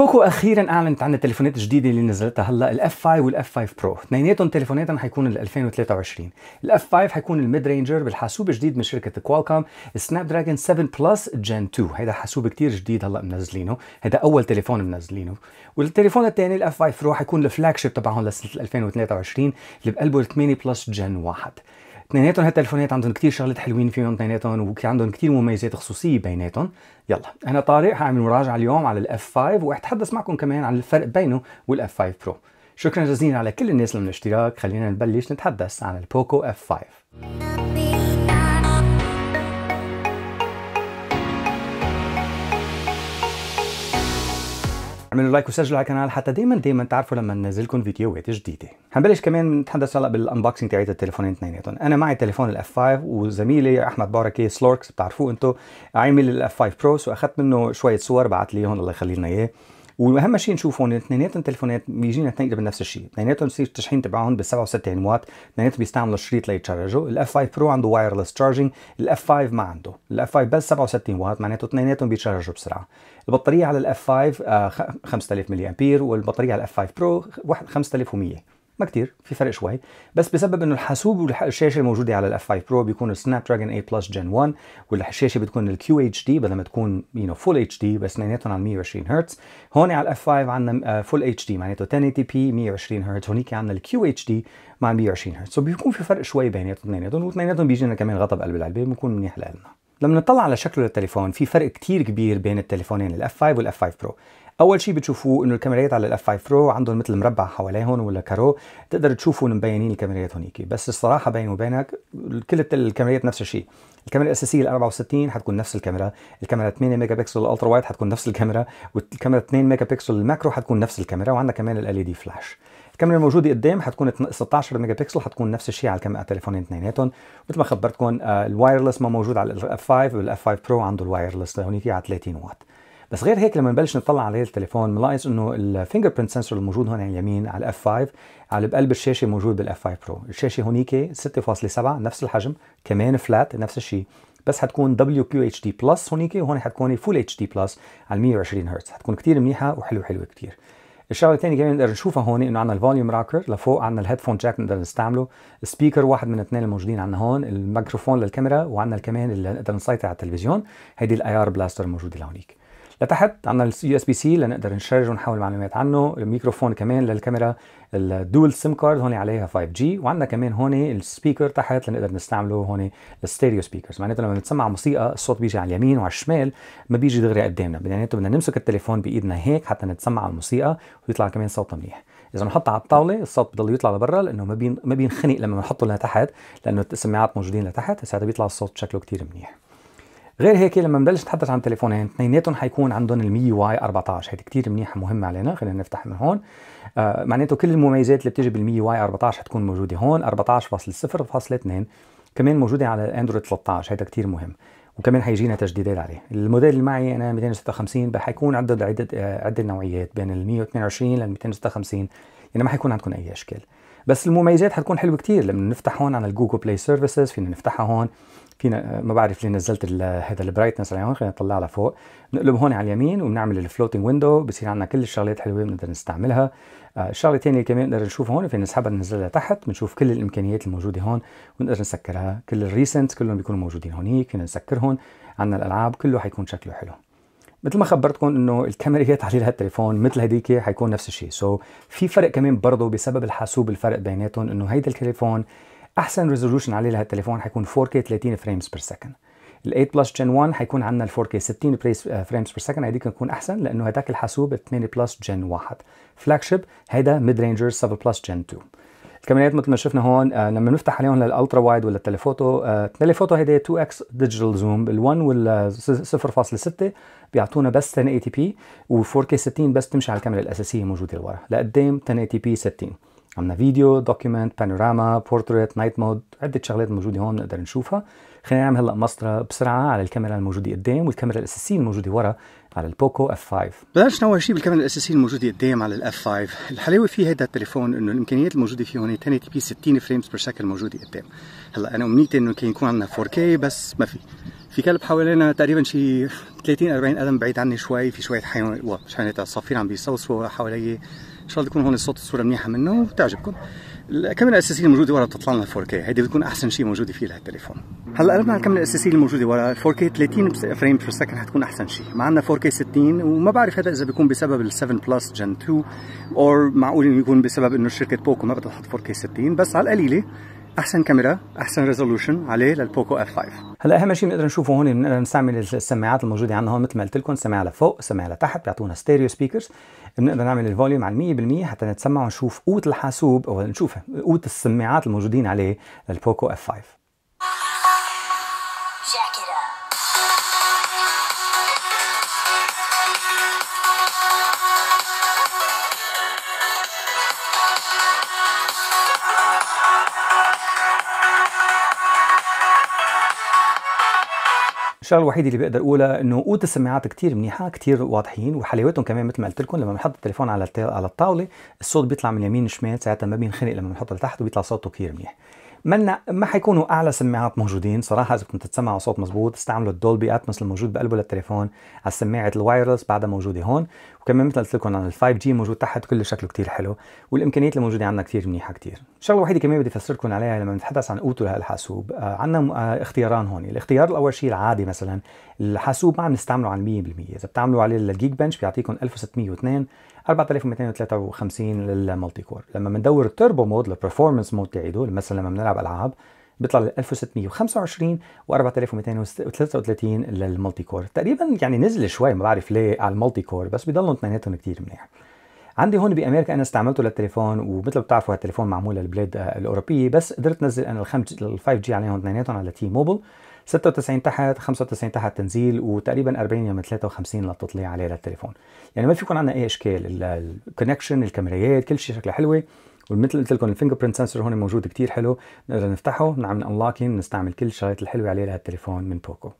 بوكو اخيرا اعلنت عن التليفونات الجديده اللي نزلتها هلا، الاف 5 والاف 5 برو، اثنيناتهم تليفوناتهم حيكون ال 2023، الاف 5 حيكون الميد رينجر بالحاسوب جديد من شركه كوالكوم، سناب دراجون 7 بلس جن 2، هيدا حاسوب كثير جديد هلا منزلينه، هيدا اول تليفون منزلينه، والتليفون الثاني الاف 5 برو حيكون الفلاج شيب تبعهم لسنه 2023 اللي بقلبه ال 8 بلس جن 1. اثنيناتهم هالتليفونات عندهم كثير شغلات حلوين فيهم اثنيناتهم، وعندهم كثير مميزات خصوصيه بيناتهم. يلا انا طارق حاعمل مراجعه اليوم على الاف 5 وحتحدث معكم كمان عن الفرق بينه والاف 5 برو. شكرا جزيلا على كل الناس اللي من الاشتراك، خلينا نبلش نتحدث عن البوكو اف 5. اعملوا لايك وسجلوا على القناه حتى دايما تعرفوا لما ننزل لكم فيديوهات جديده. حنبلش كمان نتحدث هلا بالانبوكسنج تاعت التليفونين اثنيناتهم. انا معي تليفون الاف 5 وزميلي احمد بركي سلوركس بتعرفوه انتم عامل الاف 5 برو، واخذت منه شويه صور بعت لي هون الله يخلي لنا اياه. واهم شيء نشوفه ان اثنيناتهم تليفونات بيجينا تقريبا نفس الشيء، اثنيناتهم بصير التشحين تبعهم ب 67 واط، اثنيناتهم بيستعملوا الشريط ليتشارجوا، الاف 5 برو عنده وايرلس تشارجينج، الاف 5 ما عنده، الاف 5 بس 67 واط، معناته اثنيناتهم بيتشارجوا بسرعه. البطاريه على الاف 5 5000 ملي امبير، والبطاريه على الاف 5 برو 5100، ما كثير في فرق شوي، بس بسبب انه الحاسوب والشاشه الموجوده على الاف 5 برو بيكون سناب دراجون 8 بلس جن 1، والشاشه بتكون الكيو اتش دي بدل ما تكون فول اتش دي، بس اثنيناتهم على 120 هرتز. هون على الاف 5 عندنا فول اتش دي معناته 1080 بي 120 هرتز، هونيك عندنا الكيو اتش دي مع 120 هرتز، فبيكون في فرق شوي بيناتهم اثنيناتهم، واثنيناتهم بيجينا كمان غطاء قلب العلبه بيكون منيح لنا. لما نطلع على شكله للتليفون في فرق كثير كبير بين التليفونين الاف 5 والاف 5 برو. اول شيء بتشوفوه انه الكاميرات على الاف 5 برو عندهم مثل مربع حواليهم ولا كارو، بتقدر تشوفوا مبينين الكاميرات هونيك، بس الصراحه بيني وبينك كل الكاميرات نفس الشيء. الكاميرا الاساسيه ال 64 حتكون نفس الكاميرا، الكاميرا 8 ميجا بكسل الالترا وايد حتكون نفس الكاميرا، والكاميرا 2 ميجا بكسل الماكرو حتكون نفس الكاميرا، وعندنا كمان ال LED فلاش. الكاميرا الموجوده قدام حتكون 16 ميجا بكسل، حتكون نفس الشيء على التليفونين اثنيناتهم. مثل ما خبرتكم الوايرلس ما موجود على الاف 5، والاف 5 برو عنده الوايرلس هونيك على 30 واط. بس غير هيك لما نبلش نطلع على هذا التليفون بنلاحظ انه الفينجر برنت سنسور الموجود هون على اليمين على الاف 5 على بقلب الشاشه موجود بالاف 5 برو، الشاشه هونيك 6.7 نفس الحجم، كمان فلات نفس الشيء، بس حتكون WQHD بلس هونيك، وهون حتكون فول اتش دي بلس على 120 هرتز، حتكون كثير منيحه وحلوه حلوه كثير. الشغله الثانيه كمان نقدر نشوفها هون انه عندنا الفوليوم راكر لفوق، عندنا الهيدفون جاك نقدر نستعمله، سبيكر واحد من اثنين الموجودين عندنا هون، الميكروفون للكاميرا، وعندنا كمان اللي نقدر نسيطر على التلفزيون، هيدي الاي ار بلاستر الموجوده لهونيك. لتحت عندنا اليو اس بي سي لنقدر نشارج ونحول معلومات عنه، الميكروفون كمان للكاميرا، الدول سيم كارد هون عليها 5G، وعندنا كمان هون السبيكر تحت لنقدر نستعمله هون الستيريو سبيكرز، معناته لما بنسمع موسيقى الصوت بيجي على اليمين وعلى الشمال، ما بيجي دغري قدامنا، معناته بدنا نمسك التليفون بايدنا هيك حتى نتسمع الموسيقى ويطلع كمان صوتنا منيح. اذا بنحطها على الطاوله الصوت بضل يطلع لبرا لانه ما بينخنق لما بنحطه لتحت، لانه السماعات موجودين لتحت، ساعتها بيطلع الصوت بشكله كثير منيح. غير هيك لما نبلش نتحدث عن التليفونين اثنيناتهم حيكون عندهم المي واي 14، هيدي كثير منيحه مهمه علينا، خلينا نفتح من هون. معناته كل المميزات اللي بتيجي بالمي واي 14 حتكون موجوده هون 14.0.2، كمان موجوده على اندرويد 13، هيدا كثير مهم، وكمان حيجينا تجديدات عليه. الموديل اللي معي انا 256 حيكون عنده عده نوعيات بين ال 128 لل 256، يعني ما حيكون عندكم اي اشكال. بس المميزات حتكون حلوه كثير لما نفتح هون على الجوجل بلاي سيرفيسز، فينا نفتحها هون، فينا ما بعرف ليه نزلت هذا البرايتنس على هون، خلينا نطلعها لفوق، بنقلب هون على اليمين وبنعمل الفلوتنج ويندو، بصير عندنا كل الشغلات حلوه بنقدر نستعملها. الشغله الثانيه كمان بنقدر نشوفها هون، فينا نسحبها ننزلها تحت، بنشوف كل الامكانيات الموجوده هون ونقدر نسكرها، كل الريسنت كلهم بيكونوا موجودين هونيك، فينا نسكرهم، عندنا الالعاب كله حيكون شكله حلو. مثل ما خبرتكم انه الكاميرات على هالتليفون مثل هديك حيكون نفس الشيء، سو في فرق كمان برضه بسبب الحاسوب، الفرق بيناتهم انه هيدا التليفون احسن ريزولوشن عليه لهالتليفون حيكون 4K 30 فريمز بير سكند. ال8 بلس جن 1 حيكون عندنا ال 4K 60 فريمز بير سكند، هيديك بتكون احسن لانه هداك الحاسوب ال8 بلس جن 1 فلاج شيب، هيدا ميد رينجر 7 بلس جن 2. الكاميرات مثل ما شفنا هون لما نفتح عليهم للالترا وايد ولا التليفوتو، التليفوتو هيدي 2 اكس ديجيتال زوم، ال1 وال 0.6 بيعطونا بس 1080 بي و4K 60 بس تمشي على الكاميرا الاساسيه موجوده لورا، لقدام 1080 بي 60. عندنا فيديو، دوكيمنت، بانوراما، بورتريت، نايت مود، عده شغلات موجوده هون بنقدر نشوفها. خلينا نعمل هلا مسطره بسرعه على الكاميرا الموجوده قدام والكاميرا الاساسيه الموجوده ورا على البوكو اف 5. بلشنا اول شيء بالكاميرا الاساسيه الموجوده قدام على الاف 5، الحلاوه في هذا التليفون انه الامكانيات الموجوده فيه هون 1080 بي 60 فريمز بير سكند موجوده قدام. هلا انا امنيتي انه كان يكون عندنا 4K بس ما في، في كلب حوالينا تقريبا شي 30-40 قدم بعيد عني شوي، في شويه حيوانات عصافير عم بيصوصوا حوالي. ان شاء الله تكون هون الصوت والصوره منيحه منه وتعجبكم. الكاميرا الاساسيه الموجوده ورا بتطلع لنا 4K، هيدي بتكون احسن شيء موجوده فيه لهالتليفون. هلا قلبنا على الكاميرا الاساسيه الموجوده ورا 4K 30 فريم بير سكند حتكون احسن شيء. ما عندنا 4K 60 وما بعرف هذا اذا بيكون بسبب ال 7 بلس جن 2 او معقول انه يكون بسبب انه شركه بوكو ما بدها تحط 4K 60، بس على القليله احسن كاميرا احسن ريزولوشن عليه للبوكو اف 5. هلا اهم شيء بنقدر نشوفه هون بنقدر نستعمل السماعات الموجوده عندنا هون مثل ما قلت لكم، سماعه لفوق سماعه لتحت بيعطونا ستيريو سبيكرز. بنقدر نعمل الفوليوم على 100% حتى نتسمع ونشوف قوه الحاسوب او نشوف قوه السماعات الموجودين عليه للبوكو اف 5. الشغله الوحيده اللي بقدر اقولها انه قوه السماعات كثير منيحه، كثير واضحين، وحلاوتهم كمان مثل ما قلت لكم لما بنحط التليفون على الطاوله الصوت بيطلع من يمين شمال، ساعتها ما بينخنق لما بنحطه لتحت وبيطلع صوته كثير منيح. ما حيكونوا اعلى سماعات موجودين صراحه اذا بدكم تسمعوا صوت مزبوط، استعملوا الدولبي اتموس الموجود بقلبه للتليفون على سماعه الوايرلس بعدها موجوده هون، وكمان مثل قلت لكم عن ال 5G موجود تحت كله شكله كثير حلو، والامكانيات الموجوده عندنا كثير منيحه كثير. الشغله الوحيده كمان بدي افسر لكم عليها لما نتحدث عن قوته لهالحاسوب، عندنا اختياران هون. الاختيار الاول شيء العادي مثلا الحاسوب ما عم نستعمله على 100%، اذا بتعملوا عليه الجيك بنش بيعطيكم 1602 4253 للمالتي كور، لما بندور التربو مود البرفورمانس مود تاعيده مثلا لما بنلعب العاب بيطلع ل 1625 و 4233 للمالتي كور، تقريبا يعني نزل شوي ما بعرف ليه على المالتي كور، بس بضلوا اثنيناتهم كثير منيح. عندي هون بامريكا انا استعملته للتليفون، ومثل ما بتعرفوا هالتليفون معمول للبلاد الاوروبيه، بس قدرت انزل انا ال 5G عليهم اثنيناتهم على تي موبل، 96 تحت 95 تحت تنزيل وتقريبا 40-53 للتطلع عليه للتليفون. يعني ما فيكم عندنا اي اشكال، الكونكشن الكاميرات كل شيء شكله حلوه، ومثل قلت لكم الفينجر برنت سنسور هون موجود كثير حلو، بنقدر نفتحه بنعمل انلوكينج بنستعمل كل الشغلات الحلوه عليه لهالتليفون من بوكو.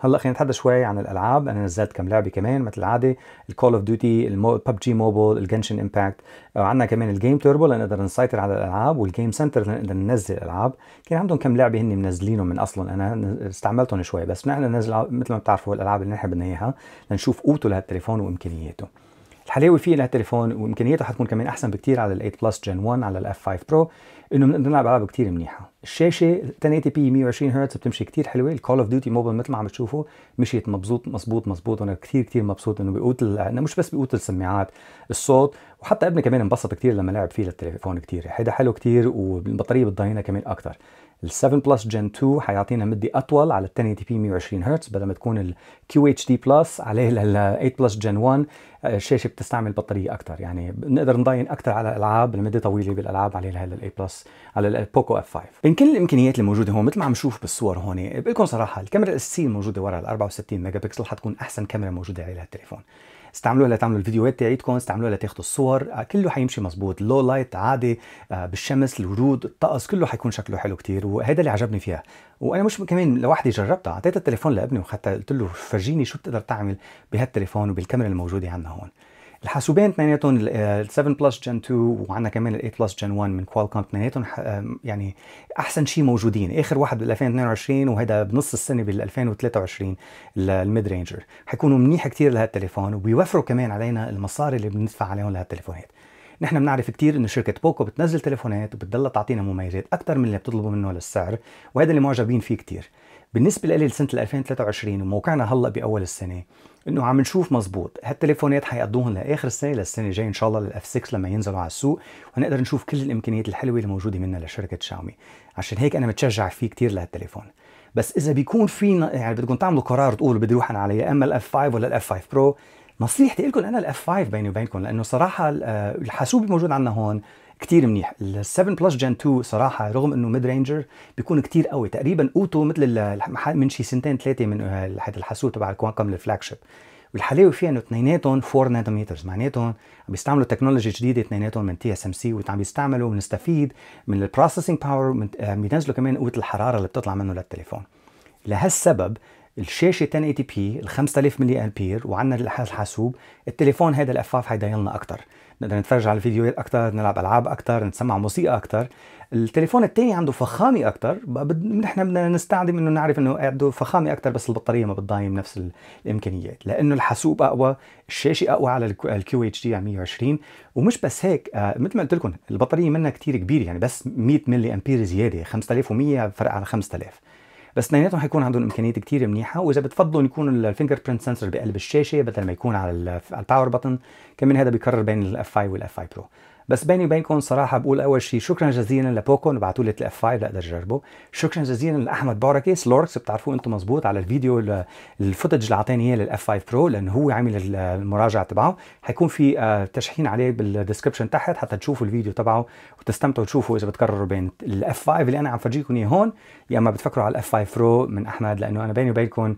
هلا خلينا نتحدث شوي عن الالعاب. انا نزلت كم لعبه كمان مثل العاده، الكول اوف ديوتي، PUBG موبايل، الجنشن امباكت، عندنا كمان الجيم توربو لنقدر نسيطر على الالعاب، والجيم سنتر لنقدر ننزل الالعاب. كان عندهم كم لعبه هن منزلينهم من اصلا، انا استعملتهم شوي بس نحن ننزل مثل ما بتعرفوا الالعاب اللي نحن بدنا اياها لنشوف قوته لهالتليفون وامكانياته. الحلاوه فيه لهالتليفون وامكانياته حتكون كمان احسن بكثير على ال8 بلس جن 1 على الاف 5 برو، انه بنقدر نلعب العاب كثير منيحه. الشاشه 1080p 120 هرتز بتمشي كثير حلوه، الكول اوف ديوتي موبايل مثل ما عم بتشوفوا مشيت مزبوط، وانا كثير مبسوط انه بقوه مش بس بقوه السماعات، الصوت، وحتى ابني كمان انبسط كثير لما لعب فيه للتليفون كثير، هيدا حلو كثير والبطاريه بتضايقنا كمان اكثر. ال7 بلس جن 2 حيعطينا مده اطول على 1080p 120 هرتز بدل ما تكون الكيو اتش دي بلس عليه ال8 بلس جن 1 الشاشه بتستعمل بطاريه اكثر، يعني بنقدر نضاين اكثر على الالعاب لمده طويله بالالعاب عليه ال8 بلس على البوكو اف 5. من كل الامكانيات الموجوده هون مثل ما عم نشوف بالصور هون، بقول لكم صراحه الكاميرا الاساسيه الموجوده ورا ال 64 ميجا بكسل حتكون احسن كاميرا موجوده على هالتليفون. استعملوها لتعملوا الفيديوهات تاعيتكم، استعملوها لتاخذوا الصور، كله حيمشي مزبوط، لو لايت عادي بالشمس الورود الطقس كله حيكون شكله حلو كثير، وهذا اللي عجبني فيها. وانا مش كمان لوحدي جربتها، اعطيت التليفون لابني وحتى قلت له فرجيني شو بتقدر تعمل بهالتليفون وبالكاميرا الموجوده عندنا هون. الحاسوبين اثنيناتهم ال 7 بلس جن 2 وعندنا كمان ال 8 بلس جن 1 من كوالكوم، اثنيناتهم يعني احسن شيء موجودين، اخر واحد بال 2022 وهذا بنص السنه بال 2023 الميد رينجر، حيكونوا منيح كثير لهالتليفون وبيوفروا كمان علينا المصاري اللي بندفع عليهم لهالتليفونات. نحن بنعرف كثير انه شركه بوكو بتنزل تليفونات وبتضلها تعطينا مميزات اكثر من اللي بتطلبوا منه للسعر، وهذا اللي معجبين فيه كثير. بالنسبه لي لسنه 2023 وموقعنا هلا باول السنه انه عم نشوف مزبوط هالتليفونات حيقضوهم لاخر السنه للسنه الجايه ان شاء الله للاف 6 لما ينزلوا على السوق، وهنقدر نشوف كل الامكانيات الحلوه اللي موجوده منها لشركه شاومي. عشان هيك انا متشجع فيه كثير لهالتليفون، بس اذا بيكون في يعني بدكم تعملوا قرار تقولوا بدي روح انا على يا اما الاف 5 ولا الاف 5 برو، نصيحتي لكم انا الاف 5 بيني وبينكم، لانه صراحه الحاسوب الموجود عندنا هون كتير منيح. ال7 بلس جن 2 صراحه رغم انه ميد رينجر بيكون كتير قوي، تقريبا قوته مثل من شي سنتين ثلاثه من الحاسوب تبع الكوانكم الفلاج شيب، والحلاوه فيها انه اثنيناتهم 4 نانومترز، معناتهم عم بيستعملوا تكنولوجيا جديده اثنيناتهم من تي اس ام سي، وعم بيستعملوا ونستفيد من البروسيسنج باور، بينزلوا كمان قوه الحراره اللي بتطلع منه للتليفون. لهالسبب الشاشه 1080 بي ال 5000 ملي امبير وعندنا الجهاز الحاسوب. التليفون هذا الأفاف حيدايلنا اكثر، نقدر نتفرج على الفيديوهات اكثر، نلعب العاب اكثر، نسمع موسيقى اكثر. التليفون الثاني عنده فخامه اكثر، نحن بدنا نستعدم انه نعرف انه عنده فخامه اكثر، بس البطاريه ما بتضايم نفس الامكانيات، لانه الحاسوب اقوى، الشاشه اقوى على الكيو اتش دي على 120. ومش بس هيك، مثل ما قلت لكم البطاريه منها كثير كبيره، يعني بس 100 ملي امبير زياده، 5100 فرق على 5000. بس اثنيناتهم حيكون عندهم امكانيات كثير منيحه، واذا بتفضلوا يكون الفينجر برنت سنسور بقلب الشاشه بدل ما يكون على الباور بتن، كمان هذا بيكرر بين الاف 5 والاف 5 برو. بس بيني وبينكم صراحه بقول اول شيء شكرا جزيلا لبوكو انه بعثوا لي الاف 5 لاقدر اجربه، شكرا جزيلا لاحمد بركي سلوركس، بتعرفوه انتم مزبوط على الفيديو الفوتج اللي اعطاني اياه للاف 5 برو، لانه هو عامل المراجعه تبعه، حيكون في تشحين عليه بالدسكربشن تحت حتى تشوفوا الفيديو تبعه وتستمتعوا تشوفوا اذا بتكرروا بين الاف 5 اللي انا عم فرجيكم اياه هون، يا اما بتفكروا على الاف 5 برو من احمد، لانه انا بيني وبينكم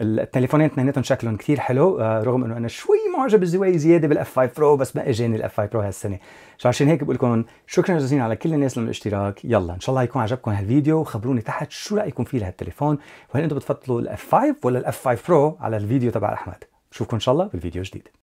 التليفونين اثنيناتهم شكلهم كثير حلو، رغم انه انا شوي معجب الزوايا زياده بالاف 5 برو، بس ما اجاني الاف 5 برو هالسنه، عشان هيك بقول لكم شكرا جزيلا على كل الناس للاشتراك. يلا ان شاء الله يكون عجبكم هالفيديو، وخبروني تحت شو رايكم فيه لهالتليفون، وهل انتم بتفضلوا الاف 5 ولا الاف 5 برو على الفيديو تبع احمد. بشوفكم ان شاء الله بالفيديو الجديد.